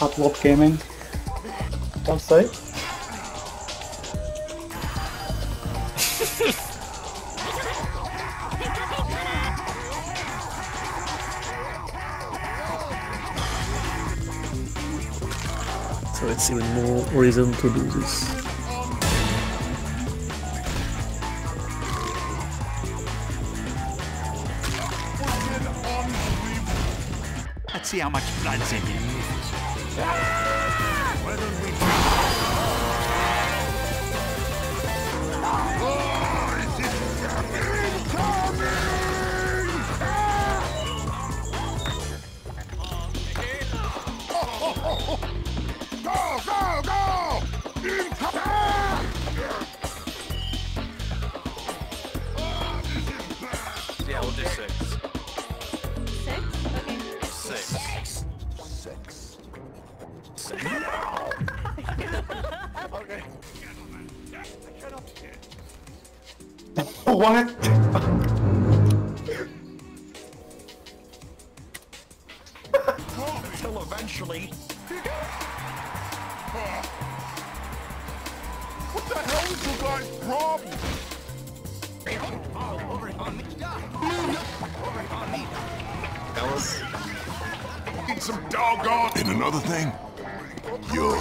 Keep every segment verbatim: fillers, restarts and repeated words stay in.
Hot Lop Gaming. One site. So it's even more reason to do this. Let's see how much blood's in here. Why don't we oh, oh, oh. Go, go, go! Yeah, we'll do six. Six? Okay. Six. Six. Six. Six. No! Okay. What? Until eventually... What the hell is you guys' problem? Oh, over on me. Over on me. Fellas. Need some doggone. And another thing. You're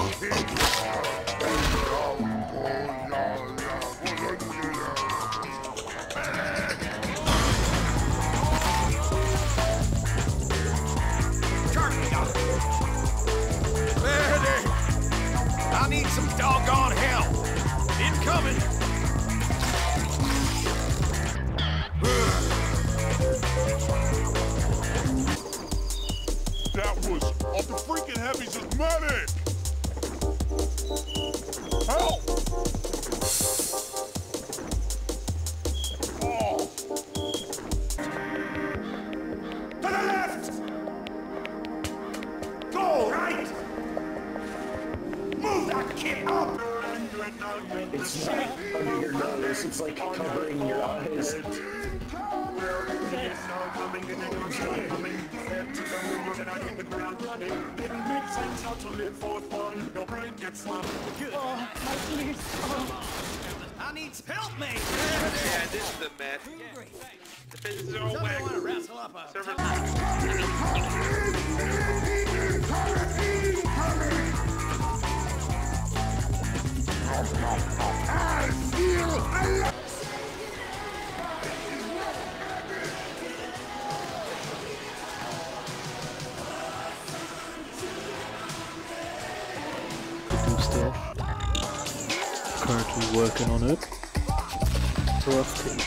need some doggone help. Incoming. That was off the freaking heavy systematic. Help! Oh. To the left. Go right. It's not under your nose, it's like covering your eyes. I need help, mate! Yeah, this is the mess. This is all whack. I feel alive! I'm still currently working on it. Roughly.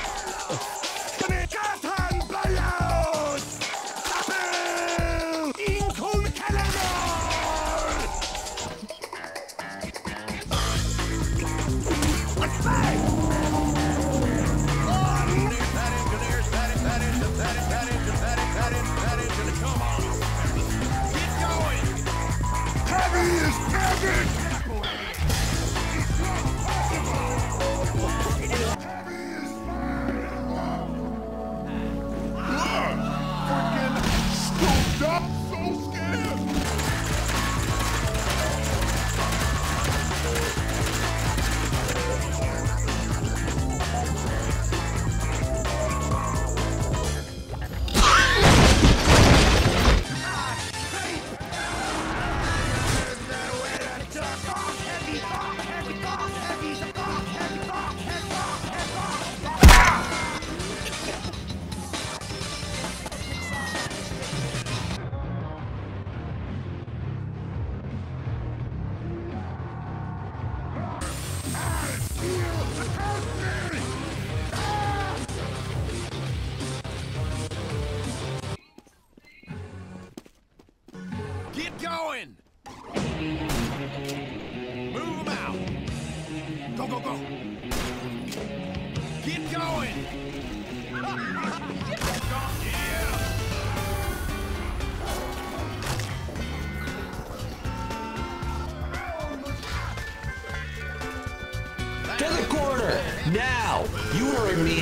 Now, you heard me.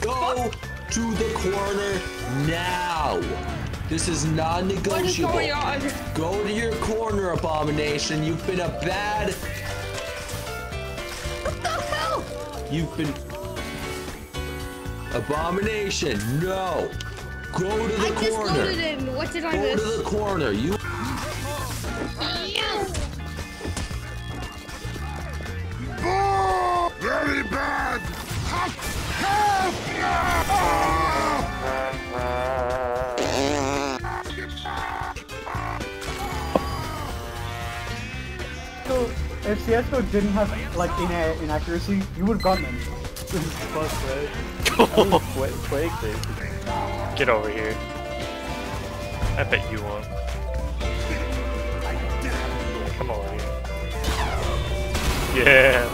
Go to the corner now. This is non-negotiable. What is going on? Go to your corner, Abomination. You've been a bad... What the hell? You've been... Abomination, no. Go to the I corner. I just loaded in. What did I Go miss? Go to the corner. You... Yes! Oh, very bad! Help! Help! No! If C S G O didn't have like in inaccuracy, you would have gotten him. This is fucked, right? Quake, Quake, basically. Get over here. I bet you won't. Come over here. Yeah.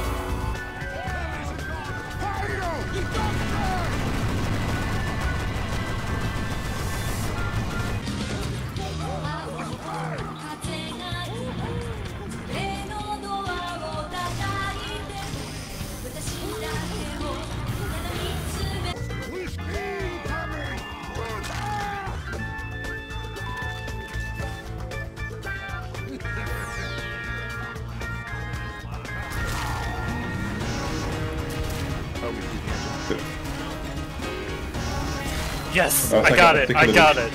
Yes, oh, I, I got it, I got it.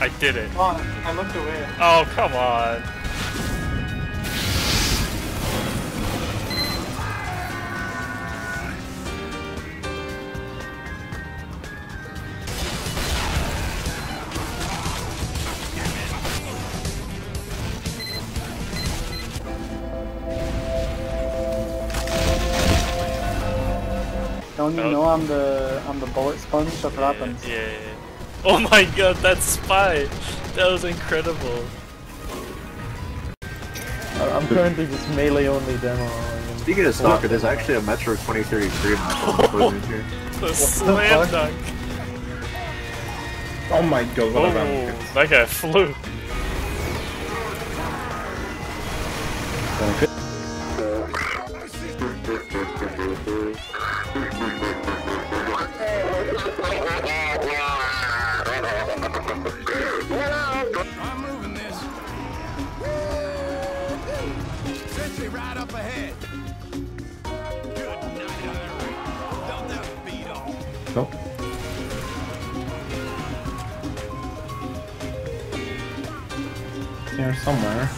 I did it. Oh, I looked away. Oh, come on. Don't you know I'm the I'm the bullet sponge? That's what happens. Yeah, yeah, yeah. Oh my god, that spy! That was incredible. I'm currently just melee only demo. Speaking of Stalker, there's actually a Metro twenty thirty-three in my phone. Slam dunk! Oh my god, what oh, that guy flew. Okay. I'm moving this. Sent me right up ahead. Good night, Irene. Don't that beat on. Nope. Here somewhere.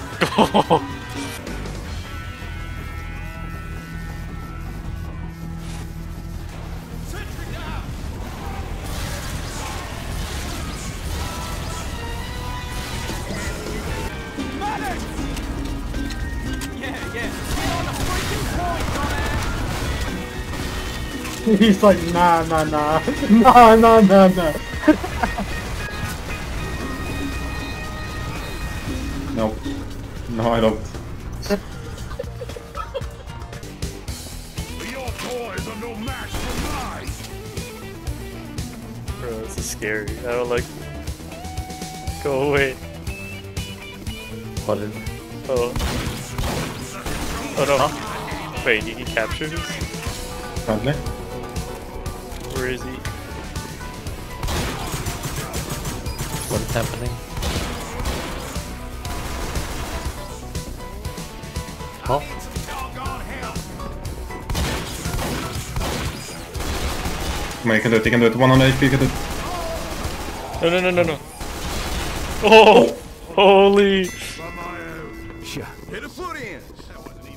He's like, nah, nah, nah, nah, nah, nah, nah. No, no, I don't. Your toys are no match for mine. Bro, this is scary. I don't like. Go away. What is? Oh. Oh no. Huh? Wait, he captured us? Probably. Where is he? What is happening? Huh? Come on, you can do it, you can do it. one hundred H P, you can do it. No, no, no, no, no. Oh! Holy! Hit a foot in!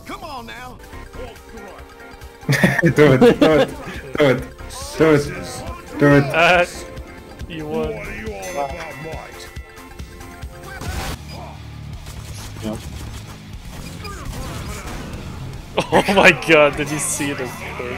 Come on now! Do it, do it, do it. Do it. Do it. Uh, you won. What are you all about, mate? No. Oh my god, did you see this thing?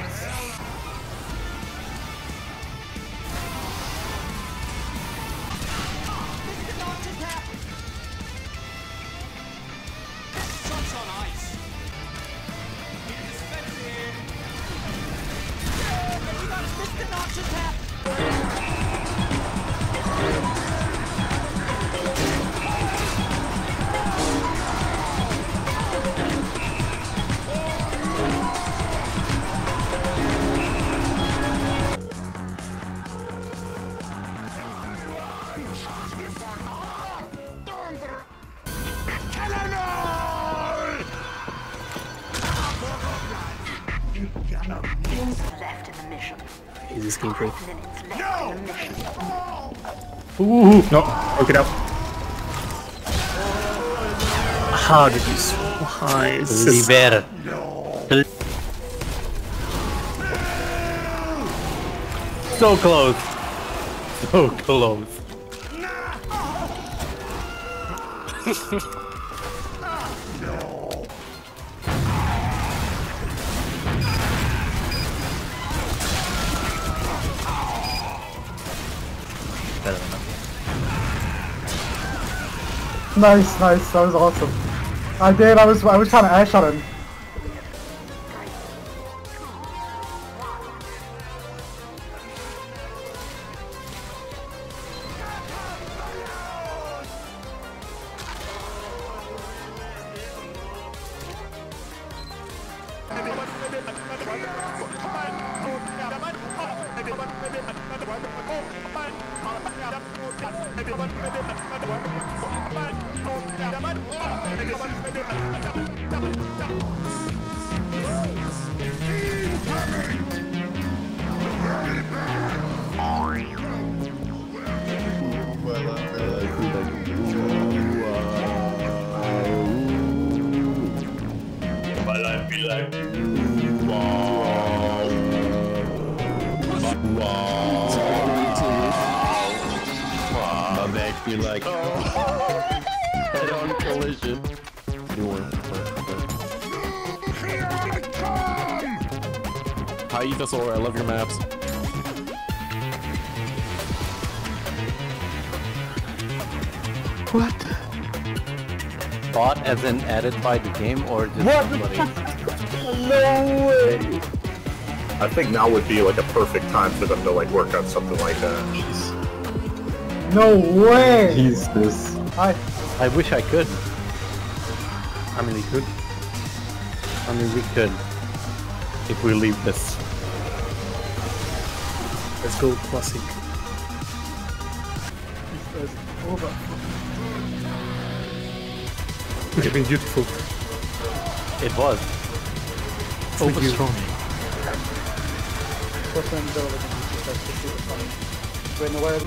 Is this game free? No! Ooh, no, broke it up. How did you surprise? Be better. So close. So close. No. Nice, nice. That was awesome. I did. I was. I was trying to ash on him. Hi Ethosaur, I love your maps. What? Bought as in added by the game or just what? Somebody? No way! I think now would be like a perfect time for them to like work on something like that. No way! Jesus. I I wish I could. I mean we could. I mean we could. If we leave this. Let's go classic. It's over. It's been beautiful. It was. Over strong. When the world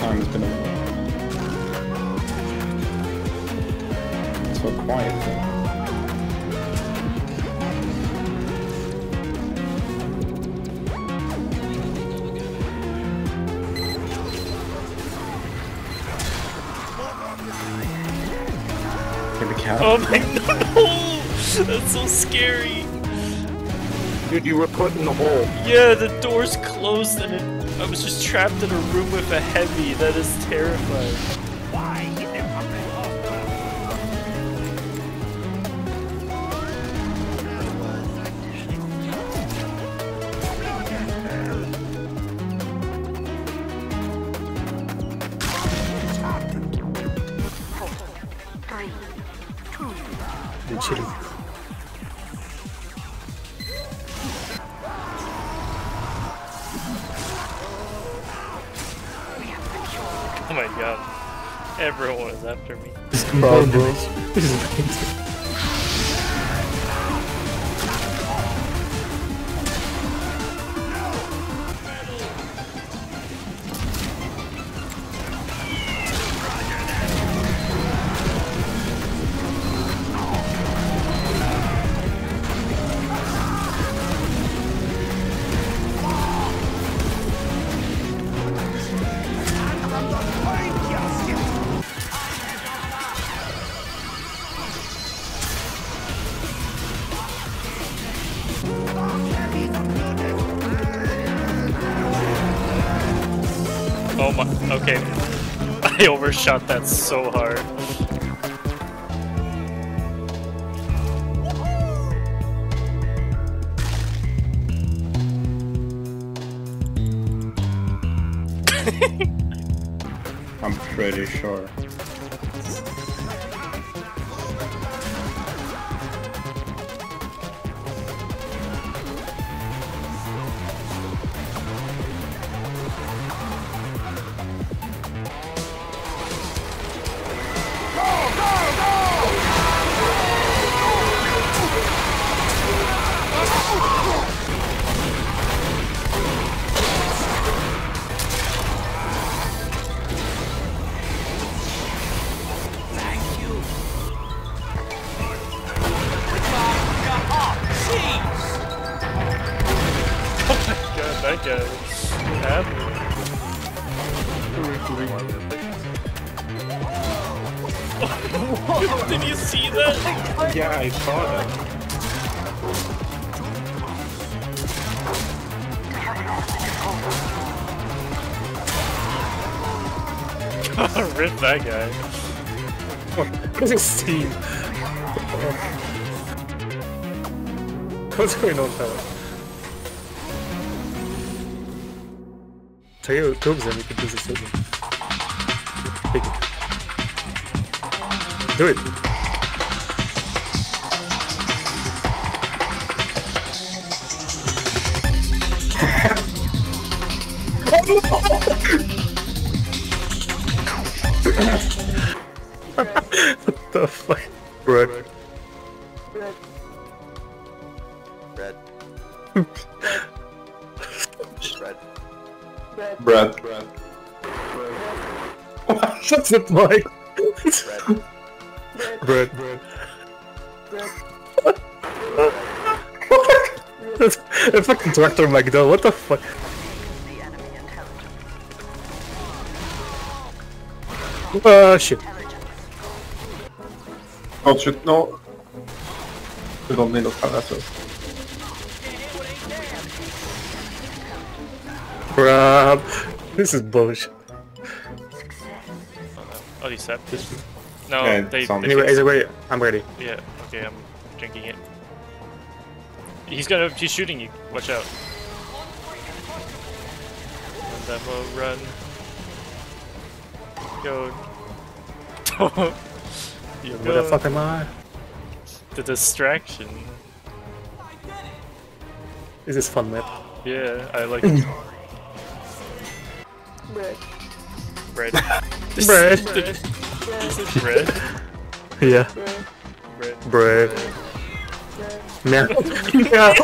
time has been a... so quiet. Get the cat. Oh my god! That's so scary. Dude, you were put in the hole. Yeah, the door's closed and it. I was just trapped in a room with a heavy. That is terrifying. Why? Oh my god. Everyone is after me. This is bro, bro. This is amazing. Oh my, okay. I overshot that so hard. I'm pretty sure. Did you see that? Yeah, I saw that. God, rip that guy. What's his steam? What's going on, fella? So you go then, you can do this again. Do it. What the fuck? Bread. Bread. Bread. Bread. Bread. Bread. Bread. What's it like? Bread. Bread. Bread. Bread. What? That's a fucking tractor McDowell, what the fuck? Oh uh, shit. Oh shit, no. We don't need those palaces. Crap. This is bullshit. Oh, he's set. No, yeah, they, they anyway, either way, I'm ready. Yeah, okay, I'm drinking it. He's gonna, he's shooting you. Watch out. And then we'll run. Go. Yo, where the fuck am I? The distraction. Is this fun map? Yeah, I like it. Bread. Bread. Bread. Bread. Is it bread? Yeah. Bread. Bread. Meow. Meow.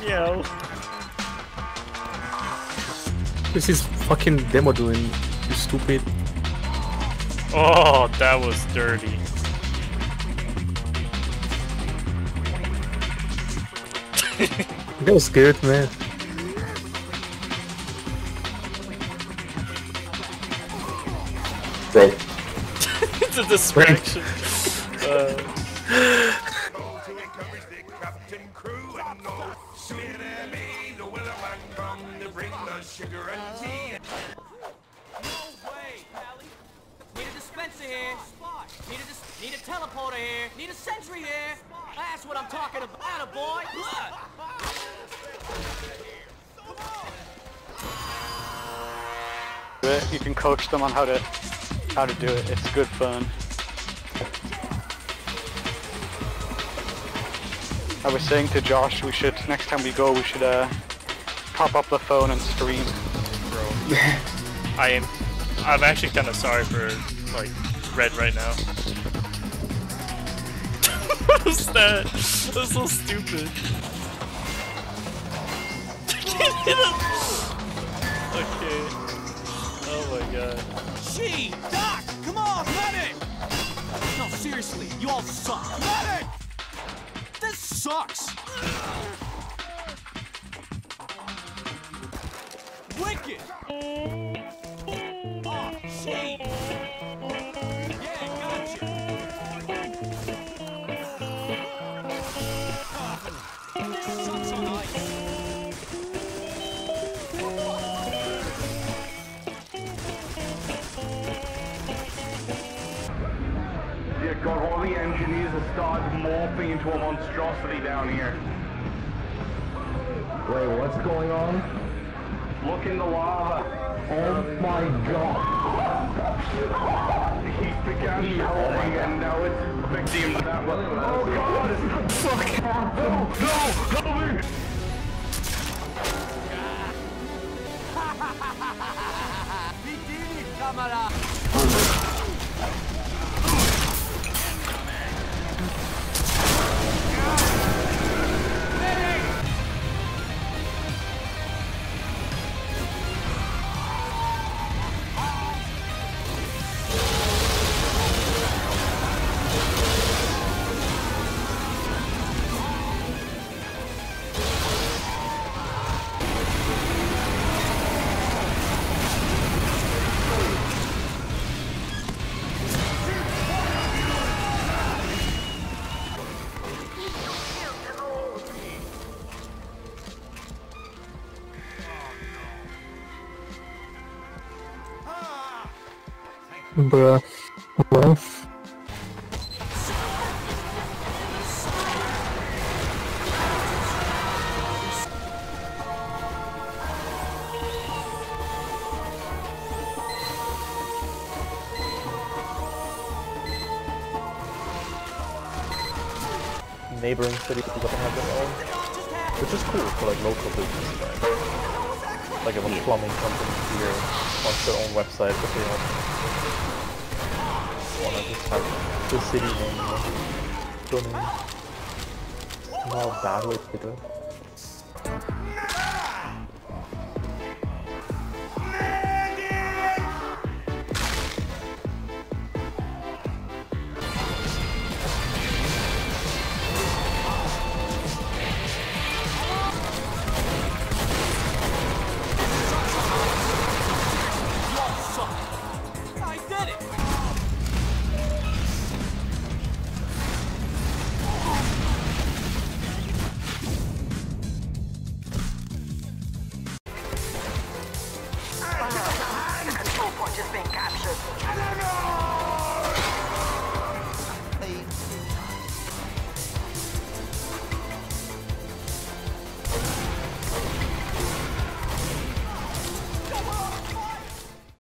Meow. This is fucking demo doing, you stupid. Oh, that was dirty. That was good, man. Bro. It's a distraction. uh. Need a dispenser here. Need a need a teleporter here. Need a sentry here. That's what I'm talking about, boy. Look. You can coach them on how to. How to do it, it's good fun. I was saying to Josh, we should, next time we go, we should uh, pop up the phone and stream. Bro. I am, I'm actually kind of sorry for, like, Red right now. What was that? That was so stupid. Okay. Oh my god. Gee, Doc, come on, let it! No, seriously, you all suck. Let it! This sucks. Wicked! Oh, gee! Yeah, gotcha! This sucks on ice. It got all the engineers to start morphing into a monstrosity down here. Wait, what's going on? Look in the lava. Oh my god. He began rolling and now it's a victim. That was. Oh god. Fuck. No, no, help me. We did it, camera. Bruh, what? Neighboring cities don't have their own, which is cool for like local businesses, right? Like if a plumbing company here wants their own website, but they don't. I just have the city name, don't know how badly to do it.